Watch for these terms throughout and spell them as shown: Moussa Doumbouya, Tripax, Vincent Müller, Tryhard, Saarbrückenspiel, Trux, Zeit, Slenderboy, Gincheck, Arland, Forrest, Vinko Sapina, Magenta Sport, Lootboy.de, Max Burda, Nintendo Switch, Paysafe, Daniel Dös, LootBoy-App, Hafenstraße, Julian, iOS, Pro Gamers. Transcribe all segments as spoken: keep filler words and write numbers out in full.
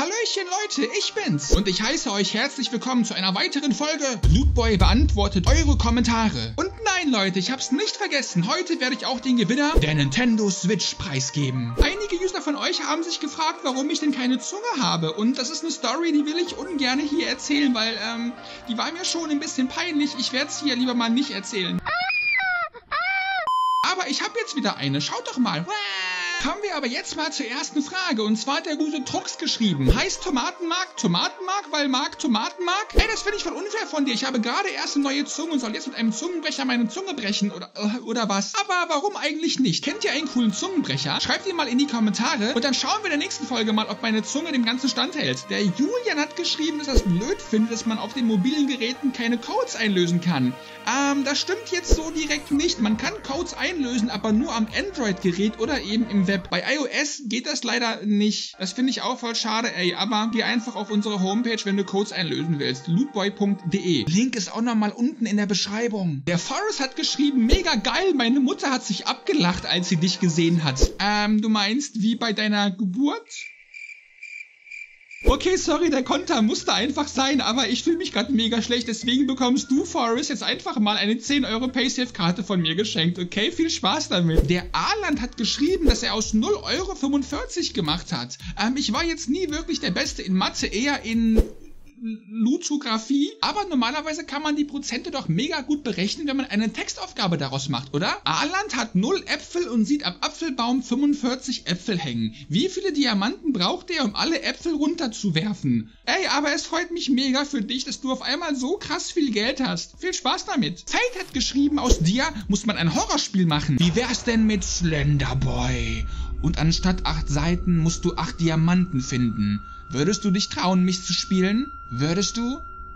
Hallöchen Leute, ich bin's und ich heiße euch herzlich willkommen zu einer weiteren Folge Lootboy beantwortet eure Kommentare. Und nein Leute, ich hab's nicht vergessen, heute werde ich auch den Gewinner der Nintendo Switch preisgeben. Einige User von euch haben sich gefragt, warum ich denn keine Zunge habe, und das ist eine Story, die will ich ungern hier erzählen, weil ähm, die war mir schon ein bisschen peinlich, ich werde es hier lieber mal nicht erzählen. Aber ich habe jetzt wieder eine, schaut doch mal. Kommen wir aber jetzt mal zur ersten Frage, und zwar hat der gute Trux geschrieben. Heißt Tomatenmark Tomatenmark, weil Mark Tomatenmark? Ey, das finde ich voll unfair von dir. Ich habe gerade erst eine neue Zunge und soll jetzt mit einem Zungenbrecher meine Zunge brechen oder, oder was? Aber warum eigentlich nicht? Kennt ihr einen coolen Zungenbrecher? Schreibt ihn mal in die Kommentare und dann schauen wir in der nächsten Folge mal, ob meine Zunge dem Ganzen standhält. Der Julian hat geschrieben, dass er es blöd findet, dass man auf den mobilen Geräten keine Codes einlösen kann. Ähm, das stimmt jetzt so direkt nicht. Man kann Codes einlösen, aber nur am Android-Gerät oder eben im Web. Bei iOS geht das leider nicht. Das finde ich auch voll schade, ey. Aber geh einfach auf unsere Homepage, wenn du Codes einlösen willst. Lootboy punkt de. Link ist auch nochmal unten in der Beschreibung. Der Forrest hat geschrieben, mega geil, meine Mutter hat sich abgelacht, als sie dich gesehen hat. Ähm, du meinst, wie bei deiner Geburt? Okay, sorry, der Konter musste einfach sein, aber ich fühle mich gerade mega schlecht, deswegen bekommst du, Forrest, jetzt einfach mal eine zehn Euro Paysafe-Karte von mir geschenkt, okay? Viel Spaß damit. Der Arland hat geschrieben, dass er aus null Euro fünfundvierzig gemacht hat. Ähm, ich war jetzt nie wirklich der Beste in Mathe, eher in Luzografie, aber normalerweise kann man die Prozente doch mega gut berechnen, wenn man eine Textaufgabe daraus macht, oder? Arland hat null Äpfel und sieht am Apfelbaum fünfundvierzig Äpfel hängen. Wie viele Diamanten braucht er, um alle Äpfel runterzuwerfen? Ey, aber es freut mich mega für dich, dass du auf einmal so krass viel Geld hast. Viel Spaß damit. Zeit hat geschrieben, aus dir muss man ein Horrorspiel machen. Wie wär's denn mit Slenderboy? Und anstatt acht Seiten musst du acht Diamanten finden. Würdest du dich trauen, mich zu spielen? Würdest du?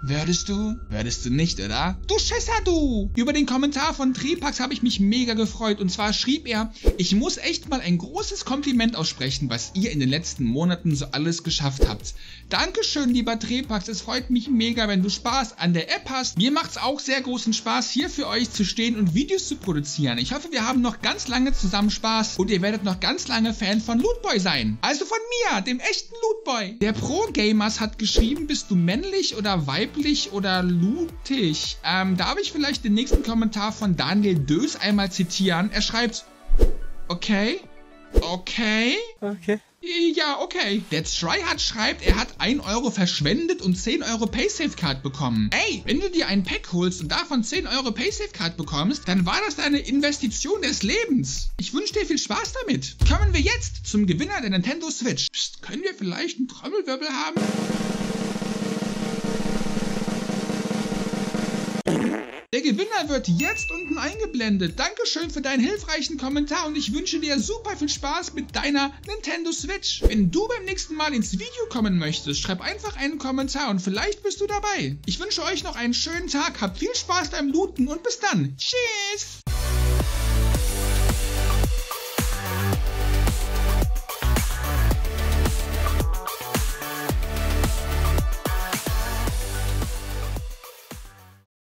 Würdest du? Würdest du nicht, oder? Du Schisser, du! Über den Kommentar von Tripax habe ich mich mega gefreut. Und zwar schrieb er, ich muss echt mal ein großes Kompliment aussprechen, was ihr in den letzten Monaten so alles geschafft habt. Dankeschön, lieber Tripax. Es freut mich mega, wenn du Spaß an der App hast. Mir macht es auch sehr großen Spaß, hier für euch zu stehen und Videos zu produzieren. Ich hoffe, wir haben noch ganz lange zusammen Spaß und ihr werdet noch ganz lange Fan von Lootboy sein. Also von mir, dem echten Lootboy. Der Pro Gamers hat geschrieben, bist du männlich oder weiblich? Oder lootig. Ähm, darf ich vielleicht den nächsten Kommentar von Daniel Dös einmal zitieren? Er schreibt, okay, okay, okay. Ja, okay. Der Tryhard schreibt, er hat ein Euro verschwendet und zehn Euro Paysafe-Card bekommen. Ey, wenn du dir ein Pack holst und davon zehn Euro Paysafe-Card bekommst, dann war das deine Investition des Lebens. Ich wünsche dir viel Spaß damit. Kommen wir jetzt zum Gewinner der Nintendo Switch. Psst, können wir vielleicht einen Trommelwirbel haben? Der Gewinner wird jetzt unten eingeblendet. Dankeschön für deinen hilfreichen Kommentar und ich wünsche dir super viel Spaß mit deiner Nintendo Switch. Wenn du beim nächsten Mal ins Video kommen möchtest, schreib einfach einen Kommentar und vielleicht bist du dabei. Ich wünsche euch noch einen schönen Tag, habt viel Spaß beim Looten und bis dann. Tschüss!